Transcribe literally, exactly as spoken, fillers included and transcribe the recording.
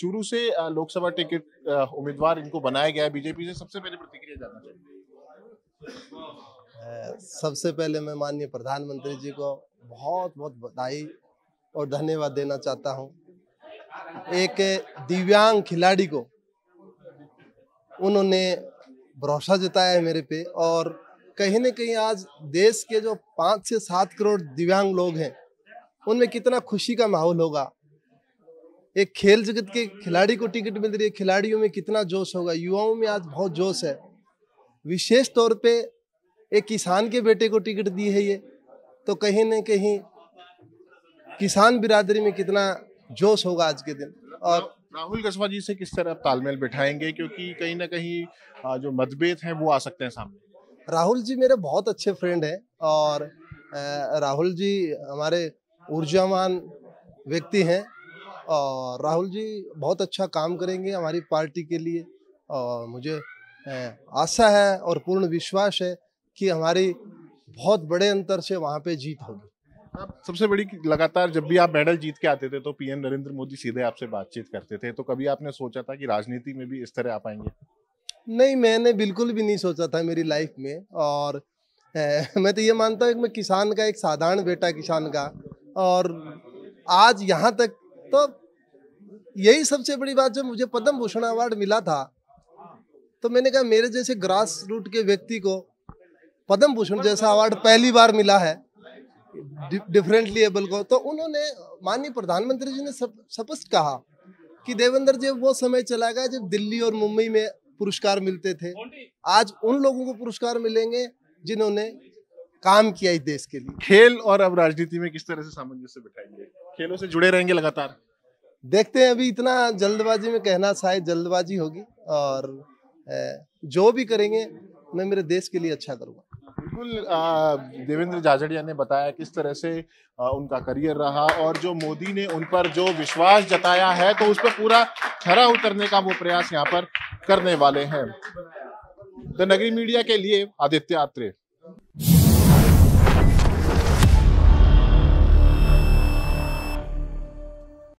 चूरू से लोकसभा टिकट उम्मीदवार इनको बनाया गया है बीजेपी से, सबसे पहले प्रतिक्रिया जानना चाहिए। सबसे पहले मैं माननीय प्रधानमंत्री जी को बहुत बहुत बधाई और धन्यवाद देना चाहता हूं। एक दिव्यांग खिलाड़ी को उन्होंने भरोसा जताया है मेरे पे, और कहीं ना कहीं आज देश के जो पाँच से सात करोड़ दिव्यांग लोग हैं उनमें कितना खुशी का माहौल होगा। एक खेल जगत के खिलाड़ी को टिकट मिल रही है, खिलाड़ियों में कितना जोश होगा, युवाओं में आज बहुत जोश है। विशेष तौर पे एक किसान के बेटे को टिकट दी है, ये तो कहीं ना कहीं किसान बिरादरी में कितना जोश होगा आज के दिन। और राहुल कसवा जी से किस तरह तालमेल बिठाएंगे, क्योंकि कहीं ना कहीं जो मतभेद हैं वो आ सकते हैं सामने। राहुल जी मेरे बहुत अच्छे फ्रेंड हैं और राहुल जी हमारे ऊर्जावान व्यक्ति हैं और राहुल जी बहुत अच्छा काम करेंगे हमारी पार्टी के लिए। और मुझे आशा है और पूर्ण विश्वास है कि हमारी बहुत बड़े अंतर से वहाँ पे जीत होगी। आप सबसे बड़ी, लगातार जब भी आप मेडल जीत के आते थे तो पीएम नरेंद्र मोदी सीधे आपसे बातचीत करते थे, तो कभी आपने सोचा था कि राजनीति में भी इस तरह आ पाएंगे? नहीं, मैंने बिल्कुल भी नहीं सोचा था मेरी लाइफ में। और ए, मैं तो ये मानता हूँ कि मैं किसान का, एक साधारण बेटा किसान का, और आज यहाँ तक, तो यही सबसे बड़ी बात। जब मुझे पद्म भूषण अवार्ड मिला था तो मैंने कहा मेरे जैसे ग्रास रूट के व्यक्ति को पद्म भूषण जैसा अवार्ड पहली बार मिला है, डिफरेंटली एबल को। तो उन्होंने, माननीय प्रधानमंत्री जी ने स्पष्ट कहा कि देवेंद्र जी वो समय चला गया जब दिल्ली और मुंबई में पुरस्कार मिलते थे, आज उन लोगों को पुरस्कार मिलेंगे जिन्होंने काम किया इस देश के लिए। खेल और अब राजनीति में किस तरह से सामंजस्य बिठाएंगे, खेलों से जुड़े रहेंगे लगातार? देखते हैं, अभी इतना जल्दबाजी में कहना, शायद जल्दबाजी होगी, और जो भी करेंगे मैं मेरे देश के लिए अच्छा करूँगा। बिल्कुल, देवेंद्र जाजड़िया ने बताया किस तरह से उनका करियर रहा और जो मोदी ने उन पर जो विश्वास जताया है तो उस पर पूरा खरा उतरने का वो प्रयास यहाँ पर करने वाले हैं। द नगरी मीडिया के लिए आदित्य अत्रेय।